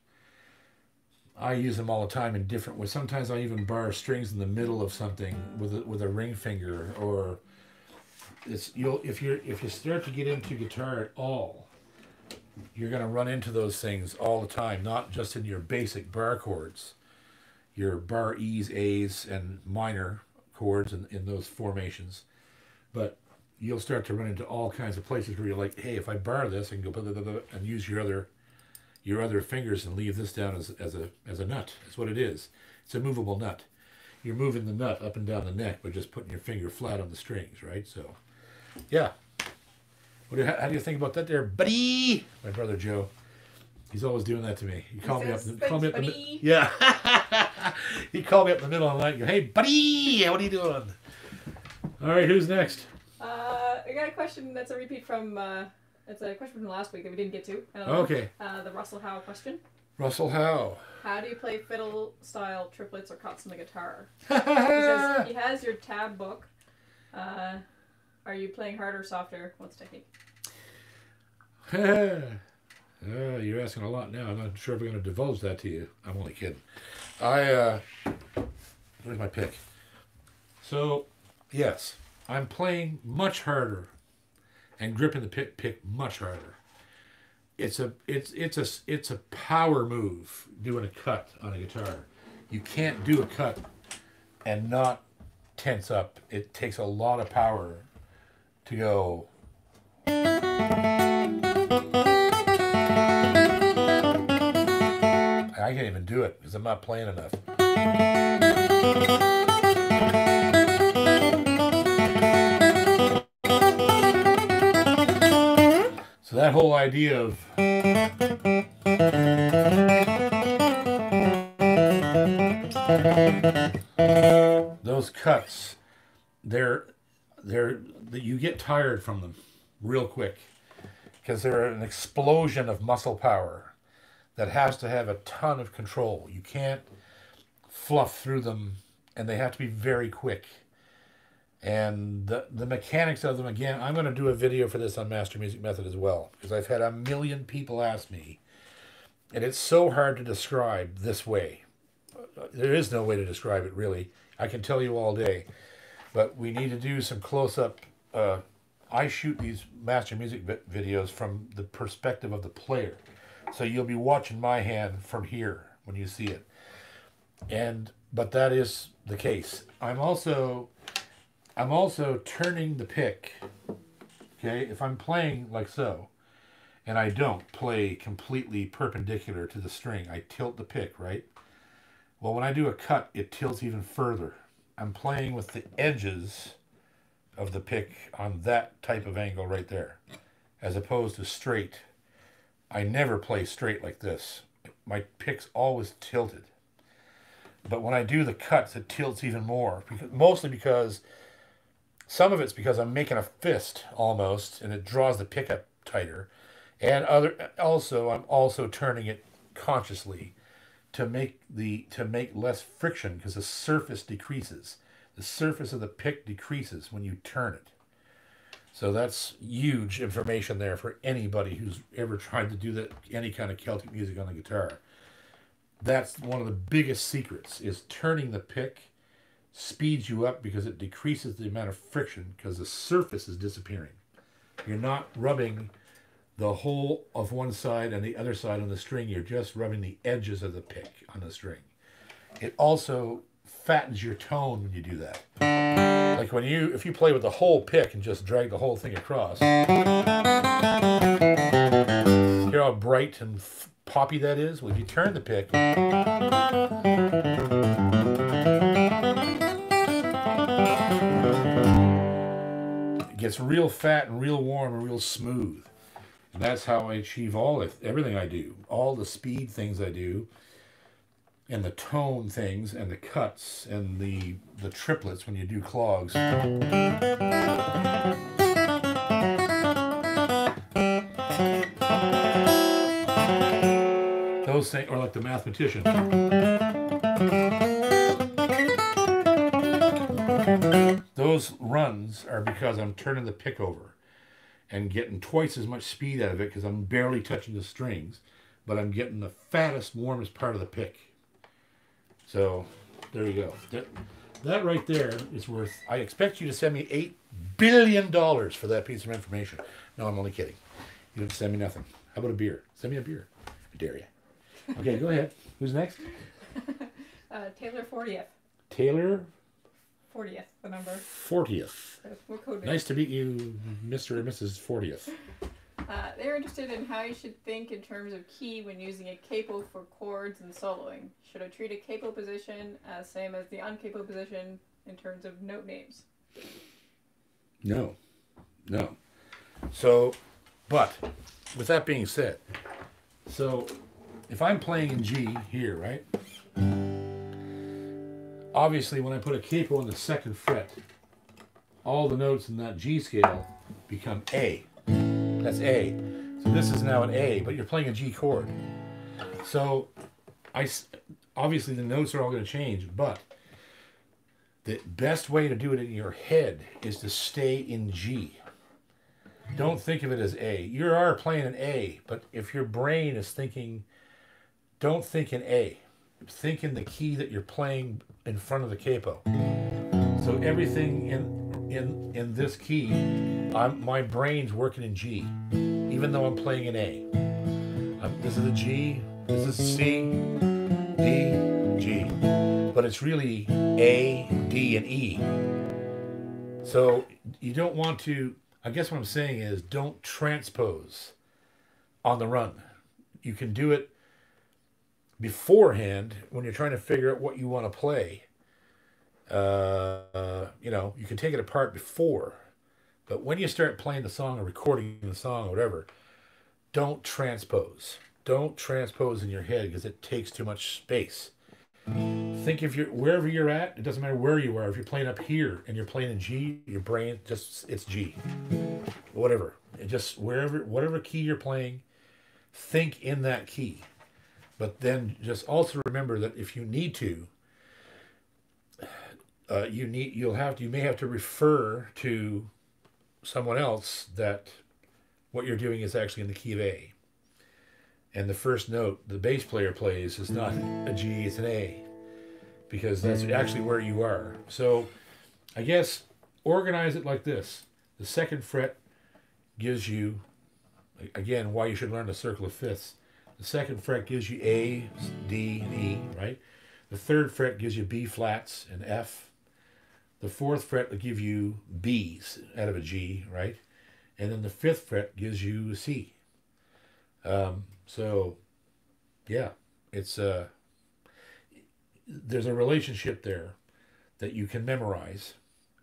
I use them all the time in different ways. Sometimes I even bar strings in the middle of something with a ring finger, or it's, you'll, if you start to get into guitar at all, you're gonna run into those things all the time, not just in your basic bar chords, your bar E's, A's, and minor chords in those formations, but you'll start to run into all kinds of places where you're like, hey, if I bar this, I can go blah, blah, blah, blah, and use your other fingers and leave this down as a nut. That's what it is. It's a movable nut. You're moving the nut up and down the neck by just putting your finger flat on the strings, right? So, yeah. How do you think about that there, buddy? My brother Joe, he's always doing that to me. He called me up. Yeah. He called me up in the middle of the night and go, hey, buddy, what are you doing? All right, who's next? I got a question that's a repeat from... It's a question from last week that we didn't get to. Okay. The Russell Howe question. Russell Howe. How do you play fiddle-style triplets or cuts on the guitar? Because he has your tab book. Are you playing harder, softer? What's the technique? You're asking a lot now. I'm not sure if we're going to divulge that to you. I'm only kidding. Where's my pick? So, yes, I'm playing much harder and gripping the pick much harder. It's a power move doing a cut on a guitar. You can't do a cut and not tense up. It takes a lot of power to go. I can't even do it because I'm not playing enough. So that whole idea of those cuts, you get tired from them real quick because they're an explosion of muscle power that has to have a ton of control. You can't fluff through them, and they have to be very quick. And the mechanics of them, again, I'm going to do a video for this on Master Music Method as well, because I've had a million people ask me, and it's so hard to describe this way. There is no way to describe it, really. I can tell you all day, but we need to do some close-up. I shoot these Master Music videos from the perspective of the player, so you'll be watching my hand from here when you see it. But that is the case. I'm also turning the pick, okay? If I'm playing like so, and I don't play completely perpendicular to the string, I tilt the pick, right? Well, when I do a cut, it tilts even further. I'm playing with the edges of the pick on that type of angle right there, as opposed to straight. I never play straight like this. My pick's always tilted. But when I do the cuts, it tilts even more, mostly because... Some of it's because I'm making a fist almost, and it draws the pickup tighter. And I'm also turning it consciously to make less friction, because the surface decreases. The surface of the pick decreases when you turn it. So that's huge information there for anybody who's ever tried to do that, any kind of Celtic music on the guitar. That's one of the biggest secrets, is turning the pick speeds you up because it decreases the amount of friction, because the surface is disappearing. You're not rubbing the whole of one side and the other side on the string. You're just rubbing the edges of the pick on the string. It also fattens your tone when you do that. Like if you play with the whole pick and just drag the whole thing across, hear how bright and poppy that is? Well, if you turn the pick, it's real fat and real warm and real smooth. And that's how I achieve everything I do. All the speed things I do, and the tone things, and the cuts, and the triplets when you do clogs. those things, or like the mathematician. Those runs are because I'm turning the pick over and getting twice as much speed out of it because I'm barely touching the strings, but I'm getting the fattest, warmest part of the pick. So there you go. That right there is worth, I expect you to send me $8 billion for that piece of information. No, I'm only kidding. You didn't send me nothing. How about a beer? Send me a beer. I dare you. Okay, go ahead. Who's next? Taylor 40th. Taylor? 40th, the number. 40th. Nice to meet you, Mr. and Mrs. 40th. They're interested in how you should think in terms of key when using a capo for chords and soloing. Should I treat a capo position as same as the uncapo position in terms of note names? No. No. So, but, with that being said, so if I'm playing in G here, right? Obviously, when I put a capo on the second fret, all the notes in that G scale become A. That's A. So this is now an A, but you're playing a G chord. So obviously the notes are all going to change, but the best way to do it in your head is to stay in G. Don't think of it as A. You are playing an A, but if your brain is thinking, don't think in A. Think in the key that you're playing in front of the capo. So everything in this key, my brain's working in G, even though I'm playing an A. This is a G, this is C, D, G. But it's really A, D, and E. So you don't want to, I guess what I'm saying is, don't transpose on the run. You can do it beforehand when you're trying to figure out what you want to play. You know, you can take it apart before, but when you start playing the song or recording the song or whatever, don't transpose. Don't transpose in your head because it takes too much space. Think if you're wherever you're at, it doesn't matter where you are. If you're playing up here and you're playing in G, your brain just, it's G. Whatever. It just wherever, whatever key you're playing, think in that key. But then just also remember that if you need to, you may have to refer to someone else that what you're doing is actually in the key of A. And the first note the bass player plays is not a G, it's an A, because that's actually where you are. So I guess organize it like this. The second fret gives you, again, why you should learn the circle of fifths. The second fret gives you A, D, and E, right? The third fret gives you B flats and F. The fourth fret will give you Bs out of a G, right? And then the fifth fret gives you a C. So, yeah, it's there's a relationship there that you can memorize,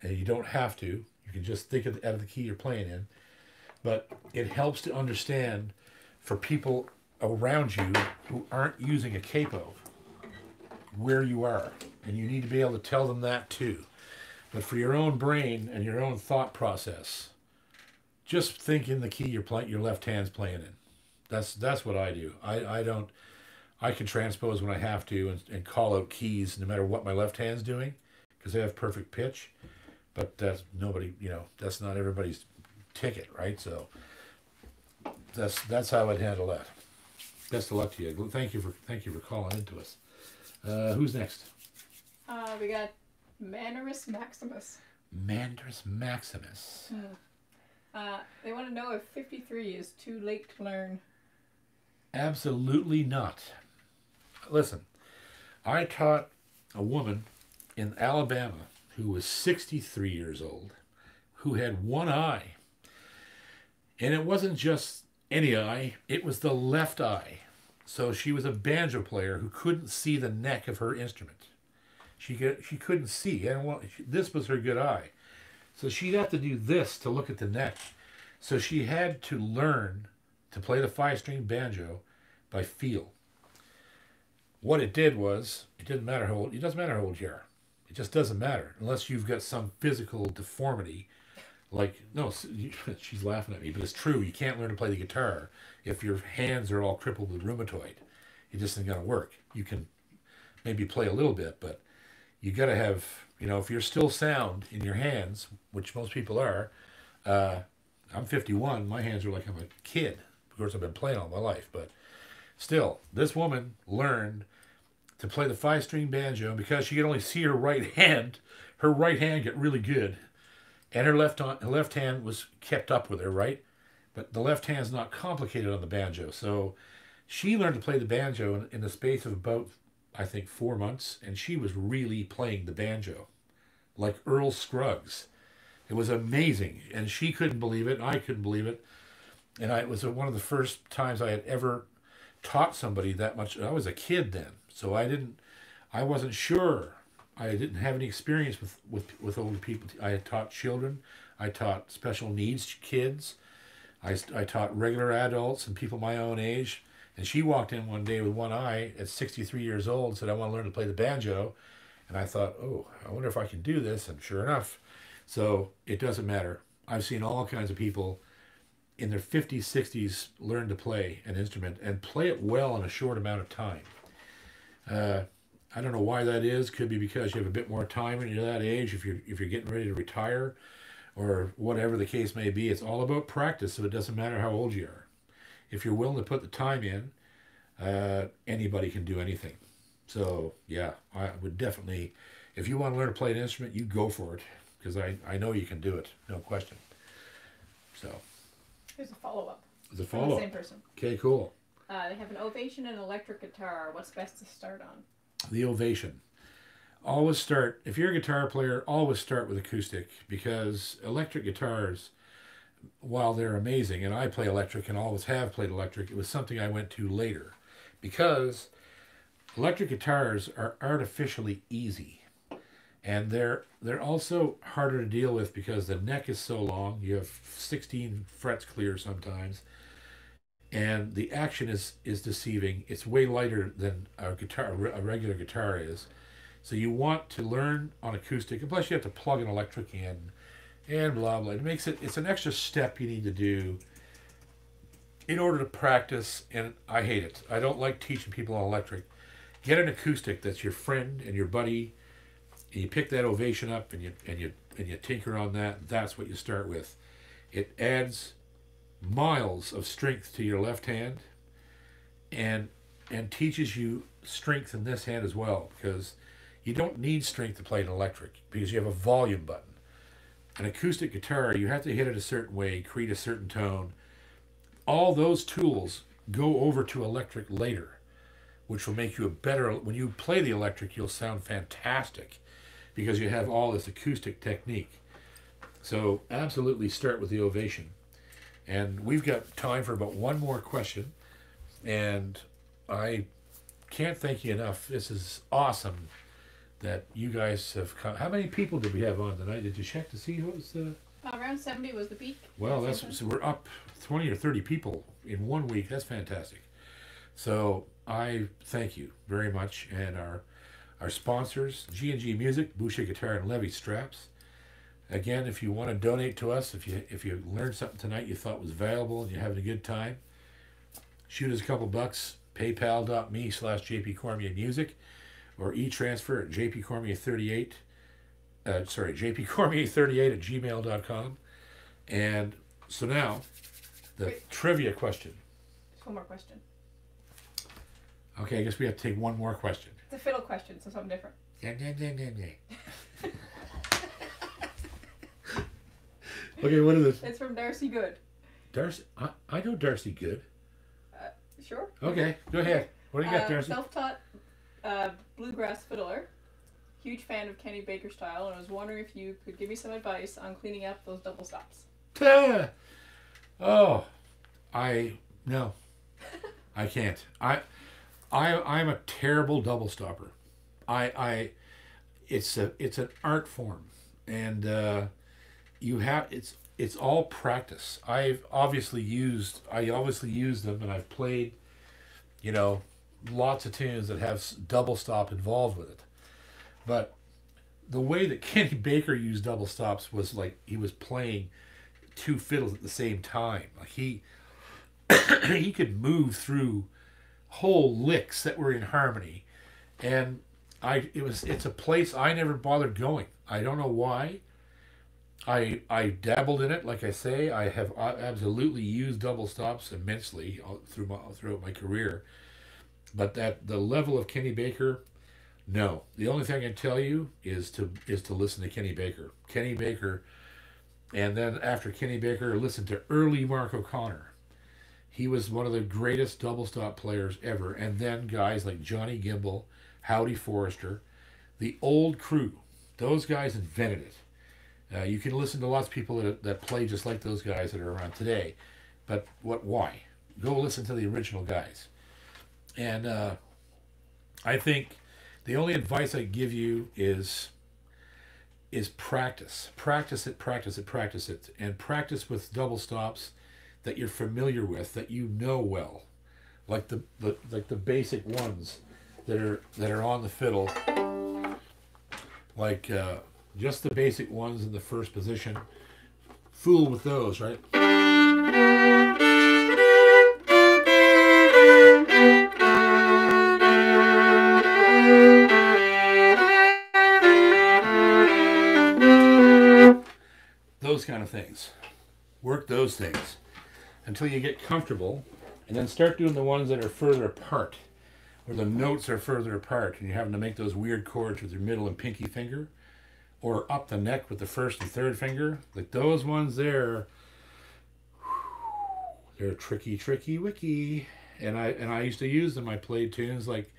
and you don't have to. You can just think of out of the key you're playing in, but it helps to understand for people around you who aren't using a capo where you are, and you need to be able to tell them that too. But for your own brain and your own thought process, just think in the key you're playing, your left hand's playing in. That's what I do. I can transpose when I have to and call out keys no matter what my left hand's doing because they have perfect pitch. But that's nobody, you know, that's not everybody's ticket, right? So that's how I'd handle that. Best of luck to you. Thank you for calling into us. Who's next? We got Mandarus Maximus. Mandarus Maximus. Mm. They want to know if 53 is too late to learn. Absolutely not. Listen, I taught a woman in Alabama who was 63 years old, who had one eye. And it wasn't just any eye, it was the left eye. So she was a banjo player who couldn't see the neck of her instrument. She couldn't see. This was her good eye. So she'd have to do this to look at the neck. So she had to learn to play the 5-string banjo by feel. What it did was, it doesn't matter how old you are. It just doesn't matter unless you've got some physical deformity. Like, no, she's laughing at me, but it's true. You can't learn to play the guitar if your hands are all crippled with rheumatoid. It just ain't gonna work. You can maybe play a little bit, but you gotta have, you know, if you're still sound in your hands, which most people are, I'm 51, my hands are like I'm a kid. Of course, I've been playing all my life, but still, this woman learned to play the 5-string banjo, and because she could only see her right hand got really good, and her left hand was kept up with her, right? But the left hand's not complicated on the banjo, so she learned to play the banjo in the space of about, I think, 4 months, and she was really playing the banjo, like Earl Scruggs. It was amazing, and she couldn't believe it, and I couldn't believe it, and it was one of the first times I had ever taught somebody that much. I was a kid then, so I wasn't sure. I didn't have any experience with older people. I had taught children, I taught special needs kids, I taught regular adults and people my own age. And she walked in one day with one eye at 63 years old and said, I want to learn to play the banjo. And I thought, oh, I wonder if I can do this. And sure enough, so it doesn't matter. I've seen all kinds of people in their 50s, 60s learn to play an instrument and play it well in a short amount of time. I don't know why that is. Could be because you have a bit more time when you're that age, if you're getting ready to retire or whatever the case may be. It's all about practice, so it doesn't matter how old you are. If you're willing to put the time in, anybody can do anything. So, yeah, I would definitely, if you want to learn to play an instrument, you go for it. Because I know you can do it, no question. So. Here's a follow-up. There's a follow-up. From the same person. Okay, cool. They have an Ovation and electric guitar. What's best to start on? The Ovation. Always start, if you're a guitar player, always start with acoustic. Because electric guitars, while they're amazing, and I play electric and always have played electric, it was something I went to later, because electric guitars are artificially easy, and they're also harder to deal with because the neck is so long. You have 16 frets clear sometimes, and the action is deceiving. It's way lighter than a regular guitar is, so you want to learn on acoustic, and plus you have to plug an electric in. And blah, blah. It makes it, it's an extra step you need to do in order to practice, and I hate it. I don't like teaching people on electric. Get an acoustic that's your friend and your buddy, and you pick that Ovation up and you tinker on that. That's what you start with. It adds miles of strength to your left hand and teaches you strength in this hand as well, because you don't need strength to play an electric because you have a volume button. An acoustic guitar, you have to hit it a certain way, create a certain tone. All those tools go over to electric later, which will make you a better... When you play the electric, you'll sound fantastic because you have all this acoustic technique. So absolutely start with the Ovation. And we've got time for about one more question. And I can't thank you enough. This is awesome. That you guys have come. How many people did we have on tonight? Did you check to see what was the... Around 70 was the peak. Well, that's so we're up 20 or 30 people in 1 week. That's fantastic. So I thank you very much. And our sponsors, G&G Music, Boucher Guitar, and Levy Straps. Again, if you want to donate to us, if you learned something tonight you thought was valuable and you're having a good time, shoot us a couple bucks, paypal.me/JP Cormier Music. Or e-transfer at jpcormier38, jpcormier38@gmail.com. And so now, the trivia question. Just one more question. Okay, I guess we have to take one more question. It's a fiddle question, so something different. Okay, what is this? It's from Darcy Good. Darcy? I know Darcy Good. Sure. Okay, go ahead. What do you got, Darcy? Self-taught... bluegrass fiddler, huge fan of Kenny Baker style, and I was wondering if you could give me some advice on cleaning up those double stops. No, I can't. I'm a terrible double stopper. It's an art form, and it's all practice. I obviously use them, and I've played, you know, lots of tunes that have double stop involved with it, but the way that Kenny Baker used double stops was like he was playing two fiddles at the same time. Like he could move through whole licks that were in harmony, and it's a place I never bothered going. I don't know why. I dabbled in it, like I say. I have absolutely used double stops immensely throughout my career, but at the level of Kenny Baker, no. The only thing I can tell you is to listen to Kenny Baker. Kenny Baker, and then after Kenny Baker, listen to early Mark O'Connor. He was one of the greatest double stop players ever. And then guys like Johnny Gimble, Howdy Forrester, the old crew, those guys invented it. You can listen to lots of people that play just like those guys that are around today, but why? Go listen to the original guys. And I think the only advice I give you is practice. Practice it, practice it, practice it. And practice with double stops that you're familiar with, that you know well. Like the basic ones that are on the fiddle. Like just the basic ones in the first position. Fool with those, right? Those kind of things. Work those things until you get comfortable, and then start doing the ones that are further apart, where the notes are further apart, and you're having to make those weird chords with your middle and pinky finger, or up the neck with the first and third finger. Like those ones there, they're tricky, tricky, wicky. And I used to use them. I played tunes like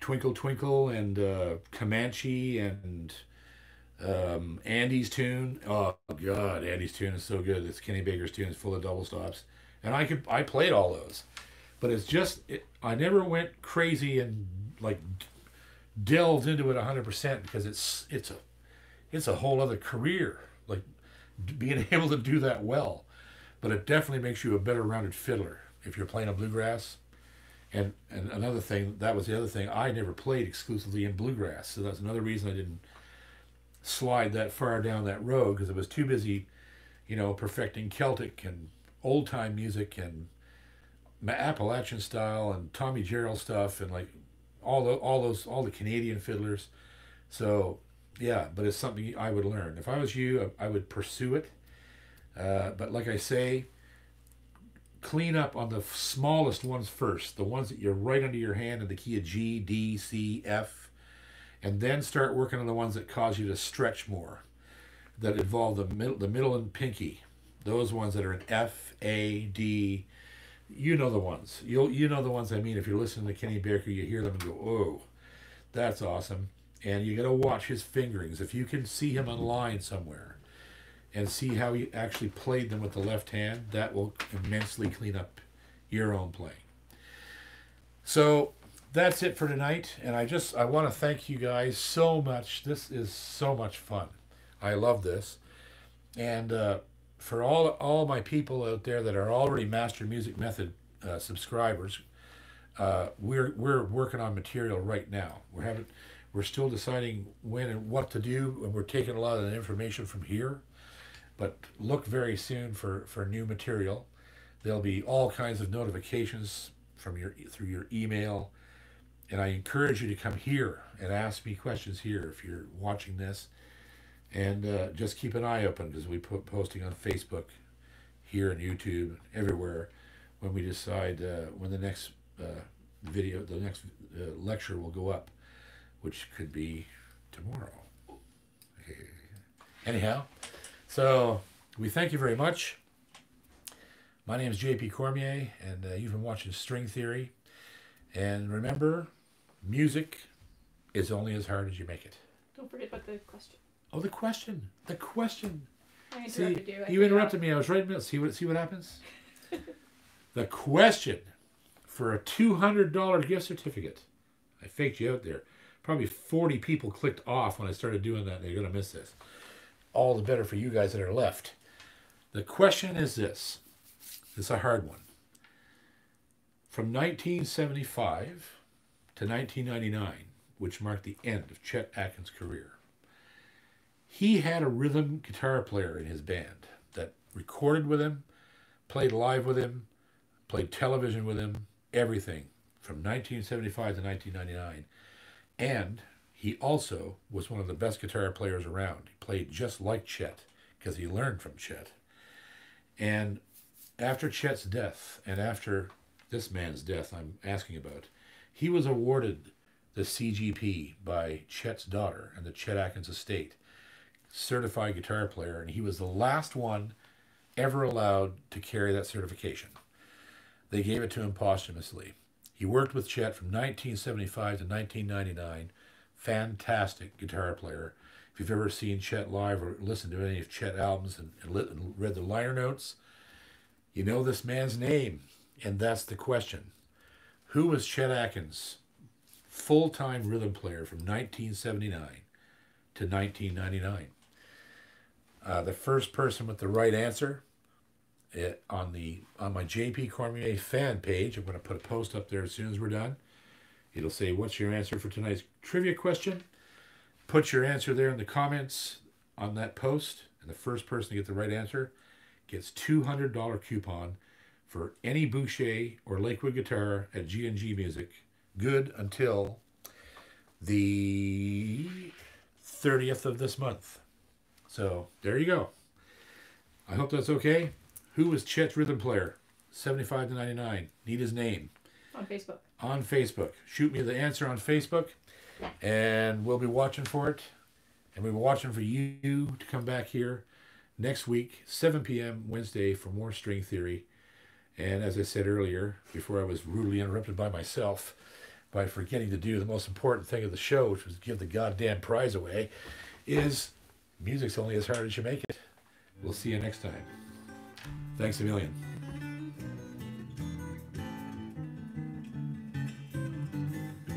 Twinkle Twinkle and Comanche and Andy's Tune. Oh God, Andy's Tune is so good. It's Kenny Baker's tune. It's full of double stops, and I played all those, but it's just I never went crazy and like delved into it 100%, because it's a whole other career, like being able to do that well. But it definitely makes you a better rounded fiddler if you're playing a bluegrass. And another thing, that was the other thing, I never played exclusively in bluegrass, so that's another reason I didn't slide that far down that road, because I was too busy, you know, perfecting Celtic and old time music and Appalachian style and Tommy Jarrell stuff and like all the Canadian fiddlers. So yeah, but it's something I would learn. If I was you, I would pursue it. But like I say, clean up on the smallest ones first, the ones that you're right under your hand in the key of G, D, C, F. And then start working on the ones that cause you to stretch more, that involve the middle and pinky, those ones that are in F, A, D. You know the ones. You know the ones I mean. If you're listening to Kenny Baker, you hear them and go, "Oh, that's awesome!" And you got to watch his fingerings. If you can see him online somewhere, and see how he actually played them with the left hand, that will immensely clean up your own playing. So that's it for tonight, and I want to thank you guys so much. This is so much fun. I love this. And for all my people out there that are already Master Music Method subscribers, we're working on material right now. We're still deciding when and what to do, and we're taking a lot of the information from here, but look very soon for new material. There'll be all kinds of notifications through your email. And I encourage you to come here and ask me questions here if you're watching this. And just keep an eye open, because we put posting on Facebook, here and YouTube, everywhere, when we decide when the next video, the next lecture will go up, which could be tomorrow. Anyhow, so we thank you very much. My name is JP Cormier, and you've been watching String Theory. And remember, music is only as hard as you make it. Don't forget about the question. Oh, the question. The question. I interrupted you. You interrupted me. I was right in the middle. See what happens? The question for a $200 gift certificate. I faked you out there. Probably 40 people clicked off when I started doing that. They're going to miss this. All the better for you guys that are left. The question is this. It's a hard one. From 1975 to 1999, which marked the end of Chet Atkins' career, he had a rhythm guitar player in his band that recorded with him, played live with him, played television with him, everything. from 1975 to 1999. And he also was one of the best guitar players around. He played just like Chet because he learned from Chet. And after Chet's death, and after this man's death I'm asking about, he was awarded the CGP by Chet's daughter and the Chet Atkins estate, certified guitar player, and he was the last one ever allowed to carry that certification. They gave it to him posthumously. He worked with Chet from 1975 to 1999. Fantastic guitar player. If you've ever seen Chet live or listened to any of Chet albums and read the liner notes, you know this man's name. And that's the question. Who was Chet Atkins, full-time rhythm player from 1979 to 1999? The first person with the right answer on my JP Cormier fan page, I'm going to put a post up there as soon as we're done. It'll say, what's your answer for tonight's trivia question? Put your answer there in the comments on that post, and the first person to get the right answer gets $200 coupon for any Boucher or Lakewood guitar at G&G Music, good until the 30th of this month. So there you go. I hope that's okay. Who was Chet's rhythm player? 75 to 99. Need his name. On Facebook. On Facebook. Shoot me the answer on Facebook, and we'll be watching for it. And we'll be watching for you to come back here next week, 7 p.m. Wednesday, for more String Theory. And as I said earlier, before I was rudely interrupted by myself by forgetting to do the most important thing of the show, which was give the goddamn prize away, is music's only as hard as you make it. We'll see you next time. Thanks a million.